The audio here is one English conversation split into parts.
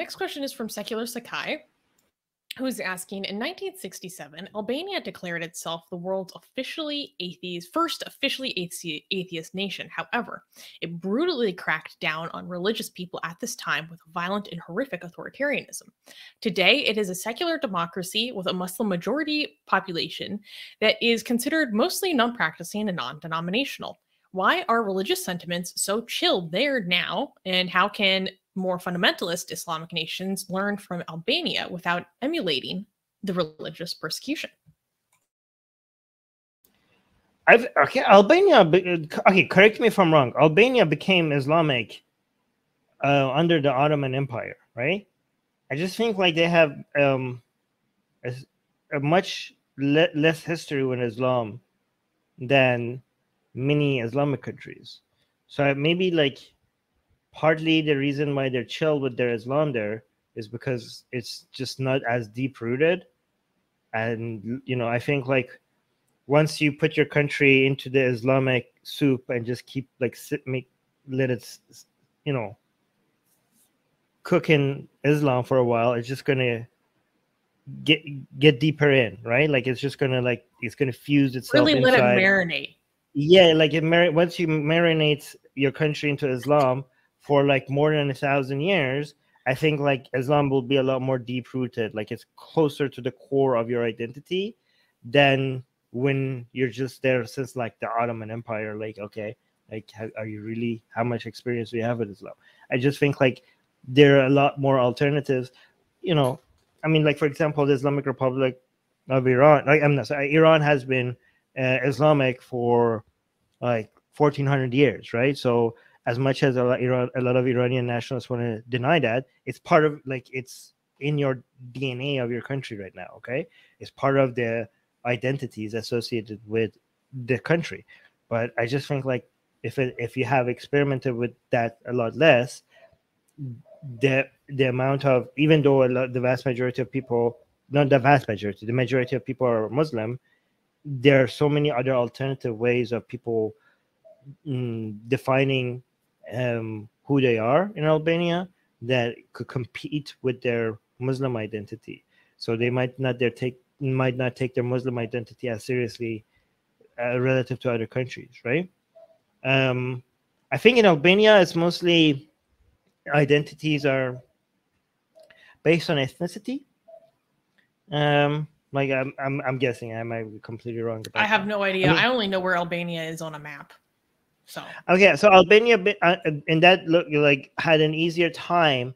Next question is from Secular Sakai, who is asking, in 1967, Albania declared itself the world's first officially atheist nation. However, it brutally cracked down on religious people at this time with violent and horrific authoritarianism. Today, it is a secular democracy with a Muslim majority population that is considered mostly non-practicing and non-denominational. Why are religious sentiments so chilled there now, and how can more fundamentalist Islamic nations learn from Albania without emulating the religious persecution? Correct me if I'm wrong. Albania became Islamic under the Ottoman Empire, right? I just think like they have a much less history with Islam than many Islamic countries. So maybe like partly the reason why they're chill with their Islam there is because it's just not as deep rooted. And, you know, I think like once you put your country into the Islamic soup and just keep like let it, you know, cook in Islam for a while, it's just going to get deeper in, right? Like it's just going to like, it's going to fuse itself really inside. Let it marinate. Yeah, like it once you marinate your country into Islam for like more than 1,000 years, I think like Islam will be a lot more deep rooted. Like it's closer to the core of your identity than when you're just there since like the Ottoman Empire. Like, okay, like are you really? How much experience do you have with Islam? I just think like there are a lot more alternatives. You know, I mean, like for example, the Islamic Republic of Iran. Like I'm not sorry, Iran has been Islamic for like 1400 years, right? So as much as a lot of Iranian nationalists want to deny that, it's part of like it's in your DNA of your country right now, okay? It's part of the identities associated with the country. But I just think like if you have experimented with that a lot less, the amount of, even though the vast majority of people, not the vast majority, the majority of people are Muslim, there are so many other alternative ways of people defining who they are in Albania that could compete with their Muslim identity. So they might not take their Muslim identity as seriously relative to other countries, right? I think in Albania, it's mostly identities are based on ethnicity. Like I'm guessing I might be completely wrong about. I have no idea. I mean, I only know where Albania is on a map. So okay, so Albania in that look like had an easier time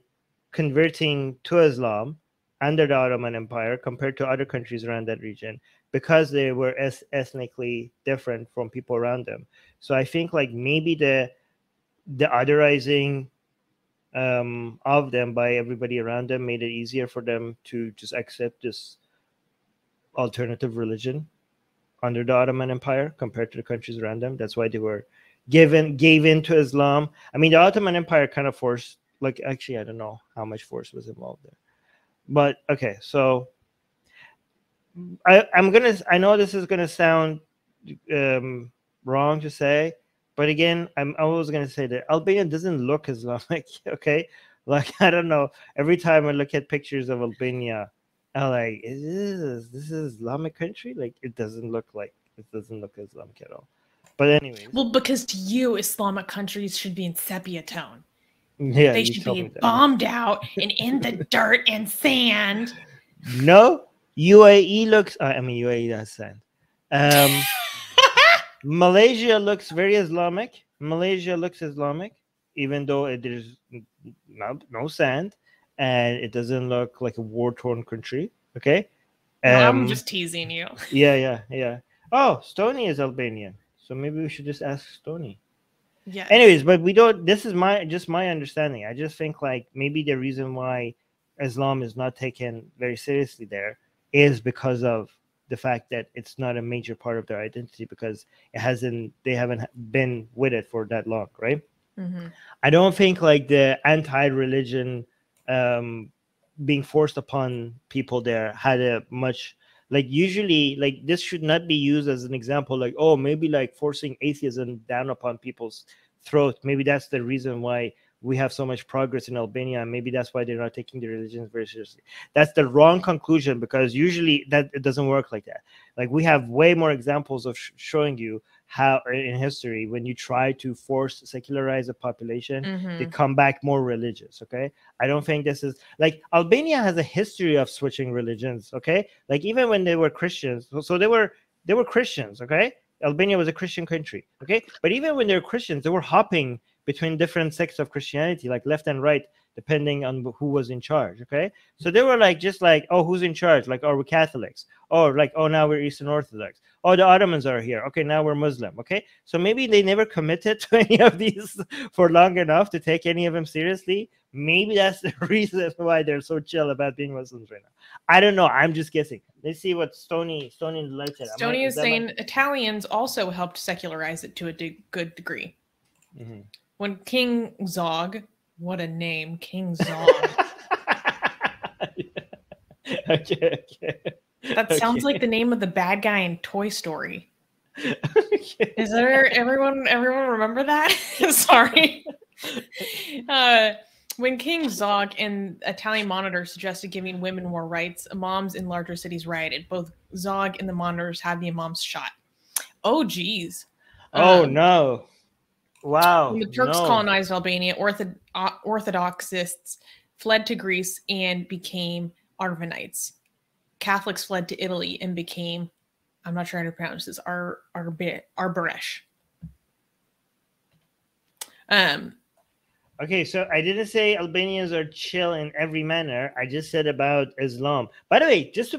converting to Islam under the Ottoman Empire compared to other countries around that region because they were ethnically different from people around them. So I think like maybe the otherizing of them by everybody around them made it easier for them to just accept this alternative religion under the Ottoman Empire compared to the countries around them. That's why they were gave in to Islam. I mean, the Ottoman Empire kind of forced, like, actually, I don't know how much force was involved there. But okay, so I know this is gonna sound wrong to say, but again, I'm always gonna say that Albania doesn't look Islamic. Okay, like I don't know. Every time I look at pictures of Albania, I'm like, is this an Islamic country? Like, it doesn't look Islamic at all. But anyway, well, because to you, Islamic countries should be in sepia tone. Yeah, they should be bombed out and in the dirt and sand. No, UAE looks. I mean, UAE has sand. Malaysia looks very Islamic. Malaysia looks Islamic, even though there's no sand. And it doesn't look like a war-torn country, okay? No, I'm just teasing you. Yeah. Oh, Stony is Albanian, so maybe we should just ask Stony. Yeah. Anyways, but we don't. This is just my understanding. I just think like maybe the reason why Islam is not taken very seriously there is because of the fact that it's not a major part of their identity because it hasn't. They haven't been with it for that long, right? Mm-hmm. I don't think like the anti-religion being forced upon people there had a much like usually like this should not be used as an example like, oh, maybe like forcing atheism down upon people's throat, maybe that's the reason why we have so much progress in Albania, and maybe that's why they're not taking the religions very seriously. That's the wrong conclusion, because usually that it doesn't work like that. Like, we have way more examples of showing you how in history, when you try to force secularize a population, they come back more religious. Okay, I don't think this is like Albania has a history of switching religions. Okay, like even when they were Christians, so they were Christians. Okay, Albania was a Christian country. Okay, but even when they were Christians, they were hopping between different sects of Christianity, like left and right, depending on who was in charge. Okay, so they were like, just like, oh, who's in charge? Like, oh, we're Catholics. Or like, oh, now we're Eastern Orthodox. Oh, the Ottomans are here. Okay, now we're Muslim. Okay, so maybe they never committed to any of these for long enough to take any of them seriously. Maybe that's the reason why they're so chill about being Muslims right now. I don't know. I'm just guessing. Let's see what Stony Light said. Stony is saying Italians also helped secularize it to a good degree. When King Zog, what a name, King Zog. Okay. That sounds like the name of the bad guy in Toy Story. Is there everyone remember that? Sorry. When King Zog and Italian Monitor suggested giving women more rights, imams in larger cities rioted. Both Zog and the monitors had the imams shot. Oh, geez. Oh, no. Wow. When the Turks colonized Albania, Orthodoxists fled to Greece and became Arvanites. Catholics fled to Italy and became, I'm not sure how to pronounce this, Arbaresh. Okay, so I didn't say Albanians are chill in every manner. I just said about Islam. By the way, just to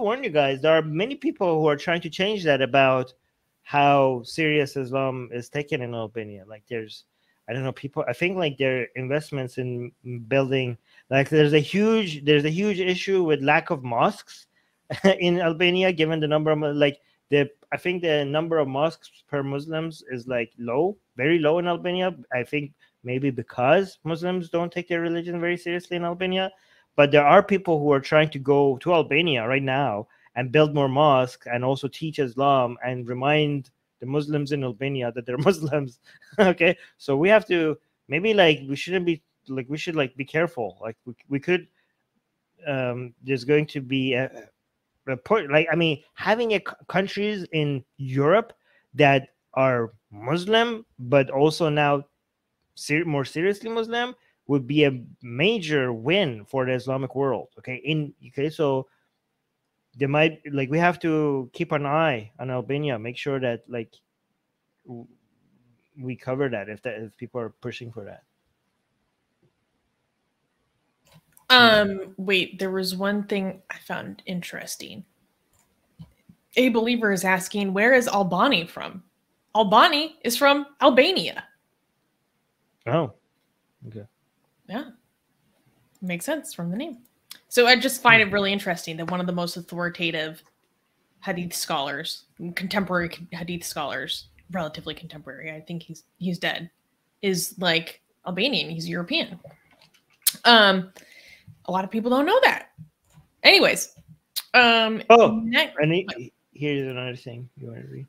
warn you guys, there are many people who are trying to change that about how serious Islam is taken in Albania. Like, there's, I don't know, people, I think like their investments in building, like there's a huge issue with lack of mosques in Albania, given the number of, like, I think the number of mosques per Muslims is like low, very low in Albania. I think maybe because Muslims don't take their religion very seriously in Albania, but there are people who are trying to go to Albania right now and build more mosques and also teach Islam and remind the Muslims in Albania that they're Muslims. Okay, so we have to, maybe like we shouldn't be like, we should like be careful. Like we could, there's going to be a report. Like, I mean, having countries in Europe that are Muslim, but also now more seriously Muslim, would be a major win for the Islamic world. Okay, so they might, like, we have to keep an eye on Albania, make sure that like we cover that if people are pushing for that. Wait, there was one thing I found interesting. A believer is asking, where is Albani from? Albani is from Albania. Oh, okay. Yeah, makes sense from the name. So I just find it really interesting that one of the most authoritative Hadith scholars, contemporary Hadith scholars, relatively contemporary, I think he's dead, is like Albanian. He's European. A lot of people don't know that. Anyways. Here's another thing you want to read.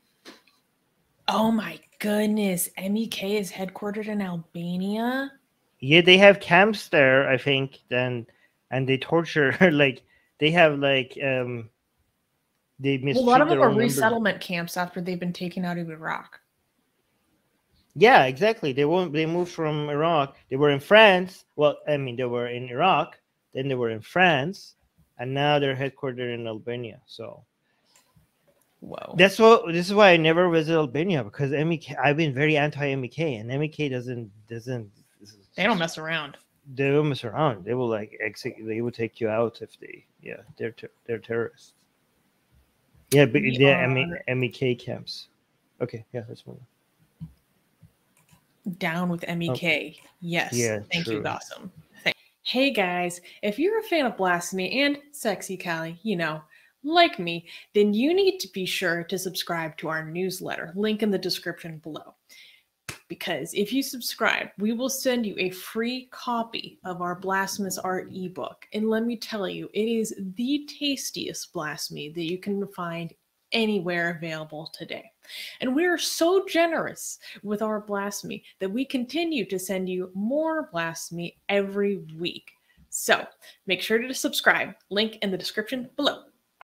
Oh my goodness. MEK is headquartered in Albania? Yeah, they have camps there, I think, and they torture, like, they have, like, they mistreat a lot of them are resettlement camps after they've been taken out of Iraq. Yeah, exactly. They moved from Iraq. They were in France. Well, I mean, they were in Iraq. Then they were in France. And now they're headquartered in Albania. So, whoa. This is why I never visit Albania, because MEK, I've been very anti-MEK, and MEK doesn't. They don't mess around. They will mess around. They will like execute. They will take you out if they. Yeah, they're terrorists. Yeah, but they're MEK camps. Okay, yeah, let's move on. Down with MEK. Oh. Yes. Yeah. Thank you, Gossam. Hey guys, if you're a fan of Blasphemy and Sexy Kali, you know, like me, then you need to be sure to subscribe to our newsletter. Link in the description below. Because if you subscribe, we will send you a free copy of our Blasphemous Art ebook. And let me tell you, it is the tastiest blasphemy that you can find anywhere available today. And we are so generous with our blasphemy that we continue to send you more blasphemy every week. So make sure to subscribe. Link in the description below.